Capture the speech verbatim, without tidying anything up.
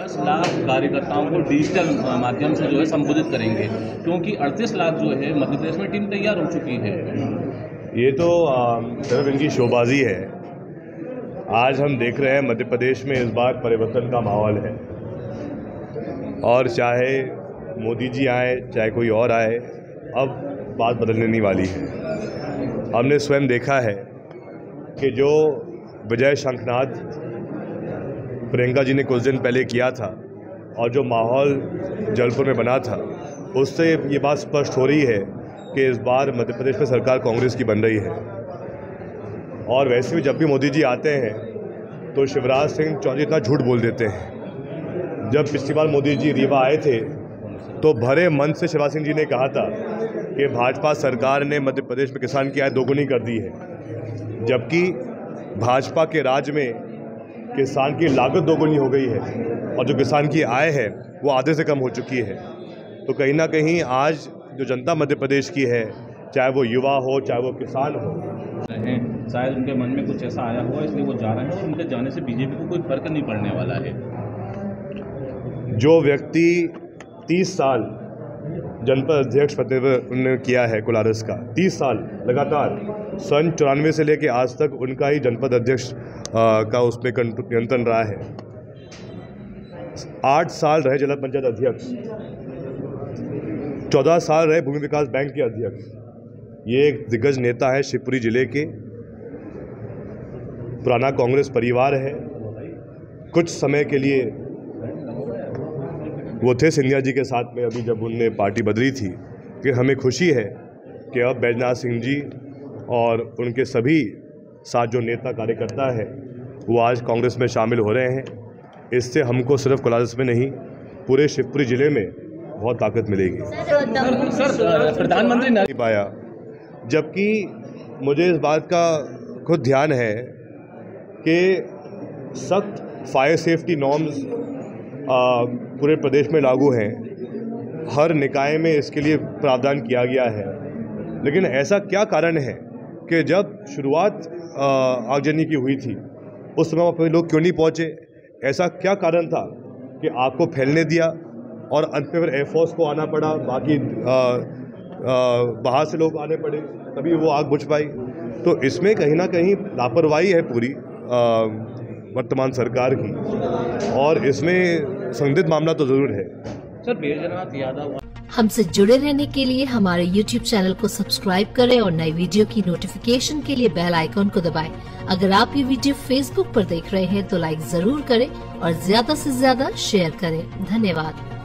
दस लाख कार्यकर्ताओं को डिजिटल माध्यम से जो है संबोधित करेंगे, क्योंकि अड़तीस लाख जो है मध्य प्रदेश में टीम तैयार हो चुकी है। ये तो सिर्फ इनकी शोबाजी है। आज हम देख रहे हैं मध्य प्रदेश में इस बार परिवर्तन का माहौल है, और चाहे मोदी जी आए चाहे कोई और आए, अब बात बदलने नहीं वाली है। हमने स्वयं देखा है कि जो विजय शंखनाथ प्रियंका जी ने कुछ दिन पहले किया था और जो माहौल जलपुर में बना था, उससे ये बात स्पष्ट हो रही है कि इस बार मध्य प्रदेश में सरकार कांग्रेस की बन रही है। और वैसे भी जब भी मोदी जी आते हैं तो शिवराज सिंह चौहान इतना झूठ बोल देते हैं। जब पिछली बार मोदी जी रीवा आए थे तो भरे मन से शिवराज सिंह जी ने कहा था कि भाजपा सरकार ने मध्य प्रदेश में किसान की आय दोगुनी कर दी है, जबकि भाजपा के राज में किसान की लागत दोगुनी हो गई है और जो किसान की आय है वो आधे से कम हो चुकी है। तो कहीं ना कहीं आज जो जनता मध्य प्रदेश की है, चाहे वो युवा हो चाहे वो किसान हो, शायद उनके मन में कुछ ऐसा आया हुआ इसलिए वो जा रहे हैं, और उनके जाने से बीजेपी को कोई फर्क नहीं पड़ने वाला है। जो व्यक्ति तीस साल जनपद अध्यक्ष उन्होंने किया है कोलारस का, तीस साल लगातार सन चौरानवे से लेकर आज तक उनका ही जनपद अध्यक्ष का उसमें नियंत्रण रहा है। आठ साल रहे जिला पंचायत अध्यक्ष, चौदह साल रहे भूमि विकास बैंक के अध्यक्ष। ये एक दिग्गज नेता है शिवपुरी जिले के, पुराना कांग्रेस परिवार है। कुछ समय के लिए वो थे सिंधिया जी के साथ में, अभी जब उनने पार्टी बदली थी। कि हमें खुशी है कि अब बैजनाथ सिंह जी और उनके सभी साथ जो नेता कार्यकर्ता है वो आज कांग्रेस में शामिल हो रहे हैं। इससे हमको सिर्फ कोलारस में नहीं पूरे शिवपुरी जिले में बहुत ताकत मिलेगी। सर, प्रधानमंत्री नहीं पाया, जबकि मुझे इस बात का खुद ध्यान है कि सख्त फायर सेफ्टी नॉर्म्स आ, पूरे प्रदेश में लागू हैं। हर निकाय में इसके लिए प्रावधान किया गया है। लेकिन ऐसा क्या कारण है कि जब शुरुआत आगजनी की हुई थी उस समय पर लोग क्यों नहीं पहुंचे? ऐसा क्या कारण था कि आपको फैलने दिया और अंत में फिर एयरफोर्स को आना पड़ा, बाकी बाहर से लोग आने पड़े, तभी वो आग बुझ पाई। तो इसमें कहीं ना कहीं लापरवाही है पूरी आ, वर्तमान सरकार की, और इसमें संदिग्ध मामला तो जरूर है। सर, बैजनाथ यादव हमसे जुड़े रहने के लिए हमारे YouTube चैनल को सब्सक्राइब करें और नई वीडियो की नोटिफिकेशन के लिए बेल आइकॉन को दबाएं। अगर आप ये वीडियो Facebook पर देख रहे हैं तो लाइक जरूर करें और ज्यादा से ज्यादा शेयर करें। धन्यवाद।